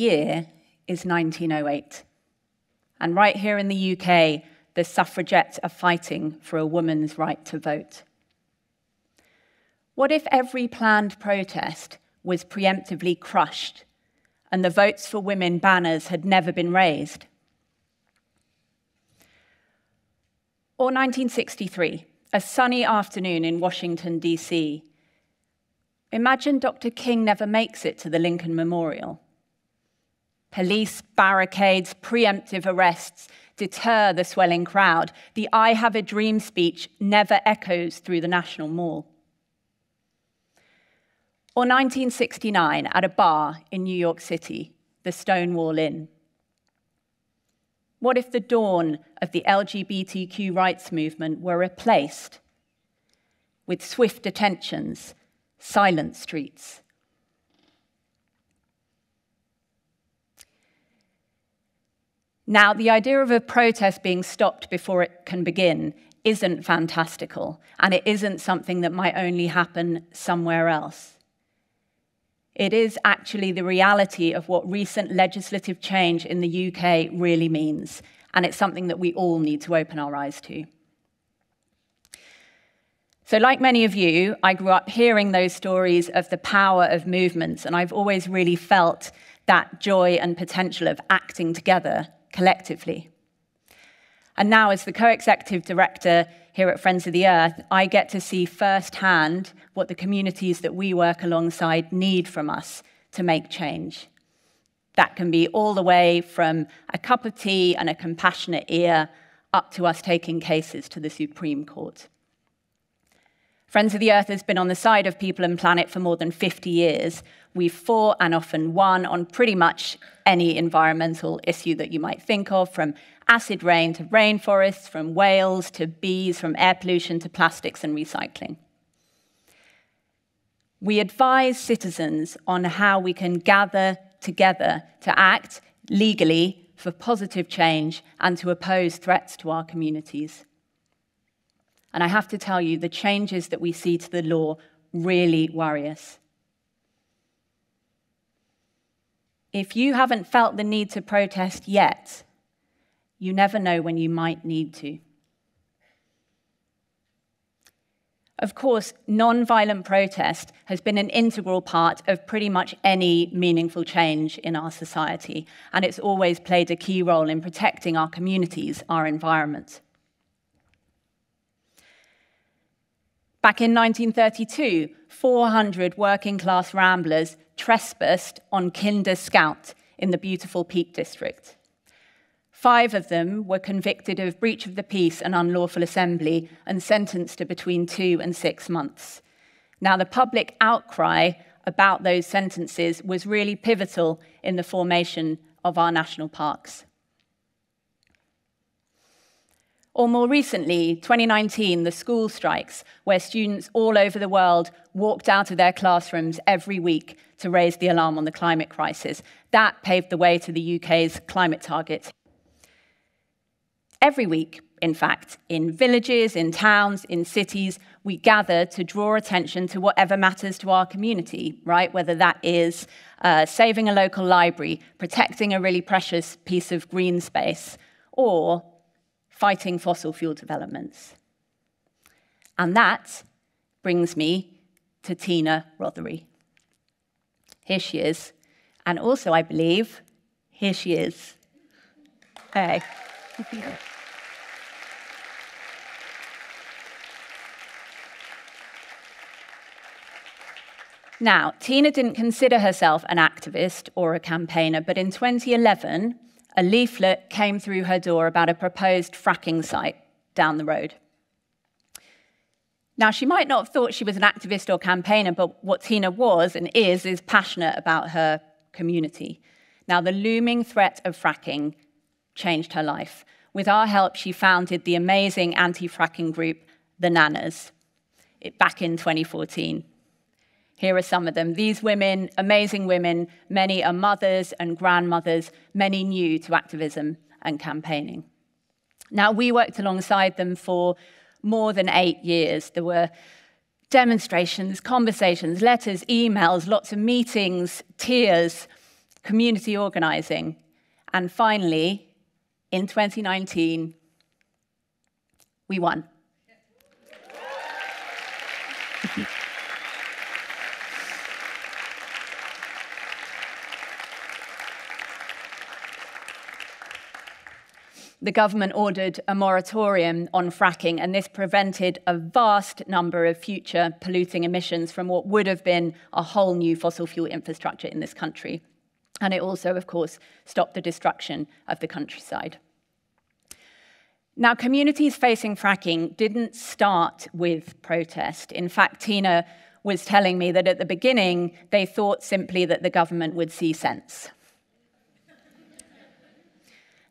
year is 1908. And right here in the UK, the suffragettes are fighting for a woman's right to vote. What if every planned protest was preemptively crushed and the Votes for Women banners had never been raised? Or 1963, a sunny afternoon in Washington, D.C. Imagine Dr. King never makes it to the Lincoln Memorial. Police barricades, preemptive arrests deter the swelling crowd. The I Have a Dream speech never echoes through the National Mall. Or 1969, at a bar in New York City, the Stonewall Inn. What if the dawn of the LGBTQ rights movement were replaced with swift detentions, silent streets? Now, the idea of a protest being stopped before it can begin isn't fantastical, and it isn't something that might only happen somewhere else. It is actually the reality of what recent legislative change in the UK really means, and it's something that we all need to open our eyes to. So like many of you, I grew up hearing those stories of the power of movements, and I've always really felt that joy and potential of acting together collectively. And now, as the co-executive director here at Friends of the Earth, I get to see firsthand what the communities that we work alongside need from us to make change. That can be all the way from a cup of tea and a compassionate ear up to us taking cases to the Supreme Court. Friends of the Earth has been on the side of people and planet for more than 50 years. We've fought and often won on pretty much any environmental issue that you might think of, from acid rain to rainforests, from whales to bees, from air pollution to plastics and recycling. We advise citizens on how we can gather together to act legally for positive change and to oppose threats to our communities. And I have to tell you, the changes that we see to the law really worry us. If you haven't felt the need to protest yet, you never know when you might need to. Of course, non-violent protest has been an integral part of pretty much any meaningful change in our society, and it's always played a key role in protecting our communities, our environment. Back in 1932, 400 working-class ramblers trespassed on Kinder Scout in the beautiful Peak District. 5 of them were convicted of breach of the peace and unlawful assembly and sentenced to between 2 and 6 months. Now, the public outcry about those sentences was really pivotal in the formation of our national parks. Or more recently, 2019, the school strikes, where students all over the world walked out of their classrooms every week to raise the alarm on the climate crisis. That paved the way to the UK's climate target. Every week, in fact, in villages, in towns, in cities, we gather to draw attention to whatever matters to our community, right? Whether that is saving a local library, protecting a really precious piece of green space, or fighting fossil fuel developments. And that brings me to Tina Rothery. Here she is. And also, I believe, here she is. Hey. Now, Tina didn't consider herself an activist or a campaigner, but in 2011, a leaflet came through her door about a proposed fracking site down the road. Now, she might not have thought she was an activist or campaigner, but what Tina was and is passionate about her community. Now, the looming threat of fracking changed her life. With our help, she founded the amazing anti-fracking group, The Nanas, back in 2014. Here are some of them. These women, amazing women, many are mothers and grandmothers, many new to activism and campaigning. Now, we worked alongside them for more than 8 years. There were demonstrations, conversations, letters, emails, lots of meetings, tears, community organizing, and finally, in 2019, we won. The government ordered a moratorium on fracking, and this prevented a vast number of future polluting emissions from what would have been a whole new fossil fuel infrastructure in this country. And it also, of course, stopped the destruction of the countryside. Now, communities facing fracking didn't start with protest. In fact, Tina was telling me that at the beginning, they thought simply that the government would see sense.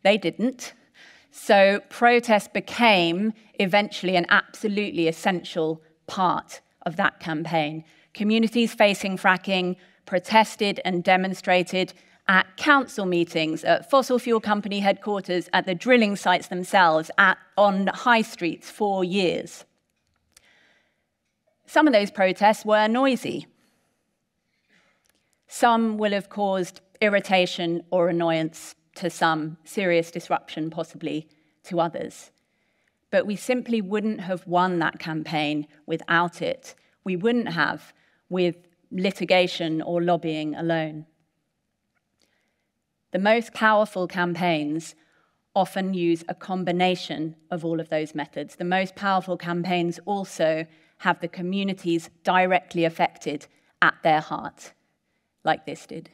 They didn't. So protest became eventually an absolutely essential part of that campaign. Communities facing fracking protested and demonstrated at council meetings, at fossil fuel company headquarters, at the drilling sites themselves, on high streets for years. Some of those protests were noisy. Some will have caused irritation or annoyance to some, serious disruption possibly to others. But we simply wouldn't have won that campaign without it. We wouldn't have with litigation or lobbying alone. The most powerful campaigns often use a combination of all of those methods. The most powerful campaigns also have the communities directly affected at their heart, like this did.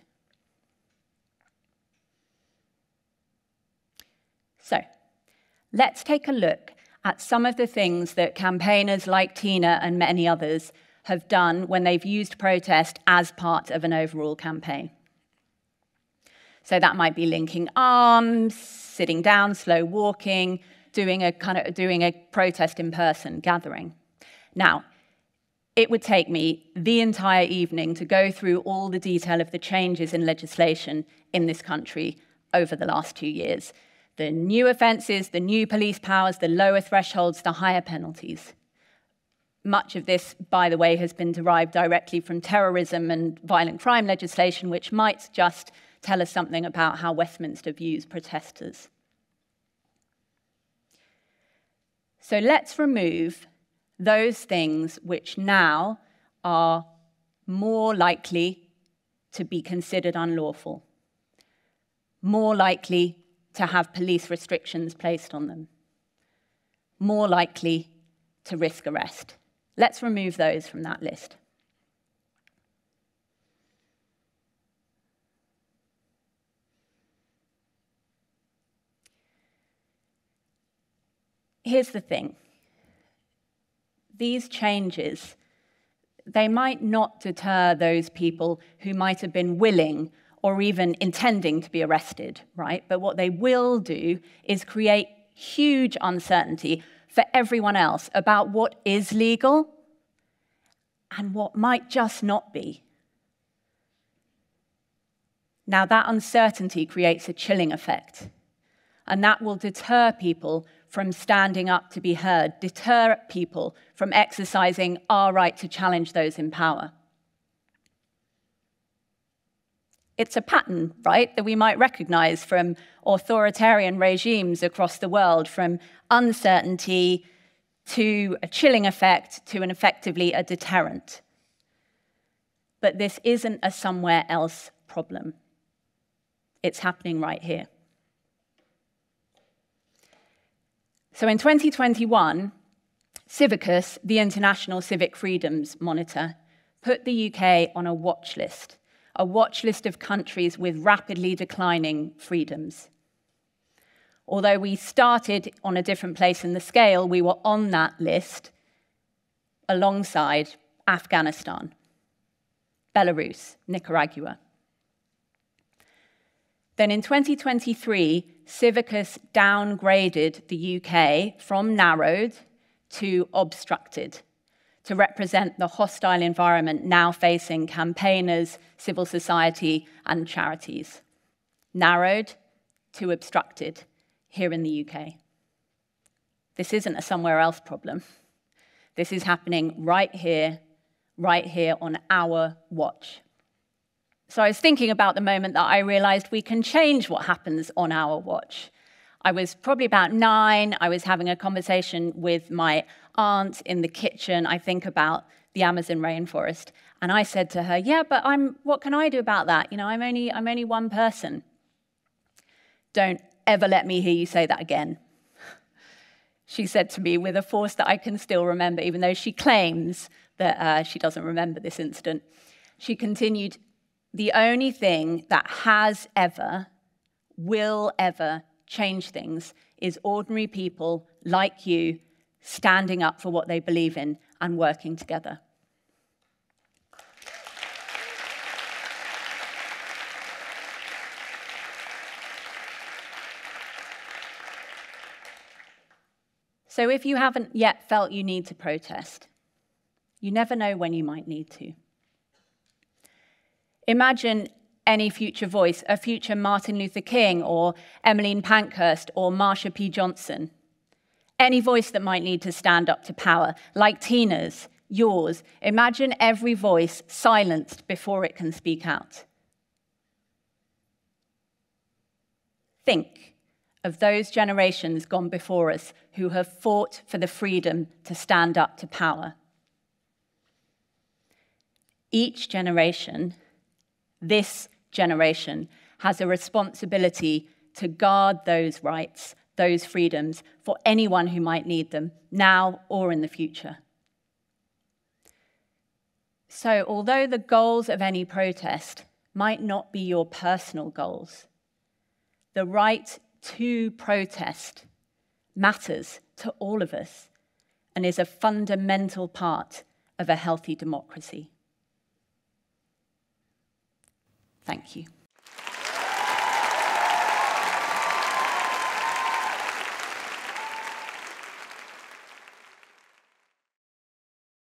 So, let's take a look at some of the things that campaigners like Tina and many others have done when they've used protest as part of an overall campaign. So that might be linking arms, sitting down, slow walking, doing a protest in person gathering. Now, it would take me the entire evening to go through all the detail of the changes in legislation in this country over the last 2 years. The new offences, the new police powers, the lower thresholds, the higher penalties. Much of this, by the way, has been derived directly from terrorism and violent crime legislation, which might just tell us something about how Westminster views protesters. So let's remove those things which now are more likely to be considered unlawful, more likely to have police restrictions placed on them, more likely to risk arrest. Let's remove those from that list. Here's the thing. These changes, they might not deter those people who might have been willing or even intending to be arrested, right? But what they will do is create huge uncertainty for everyone else about what is legal and what might just not be. Now, that uncertainty creates a chilling effect, and that will deter people from standing up to be heard, deter people from exercising our right to challenge those in power. It's a pattern, right, that we might recognize from authoritarian regimes across the world, from uncertainty to a chilling effect to effectively a deterrent. But this isn't a somewhere else problem. It's happening right here. So in 2021, Civicus, the International Civic Freedoms Monitor, put the UK on a watch list of countries with rapidly declining freedoms. Although we started on a different place in the scale, we were on that list alongside Afghanistan, Belarus, Nicaragua. Then in 2023, Civicus downgraded the UK from narrowed to obstructed, to represent the hostile environment now facing campaigners, civil society, and charities. Narrowed to obstructed here in the UK. This isn't a somewhere else problem. This is happening right here on our watch. So I was thinking about the moment that I realized we can change what happens on our watch. I was probably about 9. I was having a conversation with my aunt in the kitchen, I think, about the Amazon rainforest. And I said to her, yeah, but what can I do about that? You know, I'm only one person. Don't ever let me hear you say that again, she said to me with a force that I can still remember, even though she claims that she doesn't remember this incident. She continued, the only thing that has ever, will ever change things is ordinary people like you standing up for what they believe in and working together. So if you haven't yet felt you need to protest, you never know when you might need to. Imagine any future voice, a future Martin Luther King or Emmeline Pankhurst or Marsha P. Johnson. Any voice that might need to stand up to power, like Tina's, yours. Imagine every voice silenced before it can speak out. Think of those generations gone before us who have fought for the freedom to stand up to power. Each generation, this generation, has a responsibility to guard those rights, those freedoms, for anyone who might need them, now or in the future. So, although the goals of any protest might not be your personal goals, the right to protest matters to all of us and is a fundamental part of a healthy democracy. Thank you.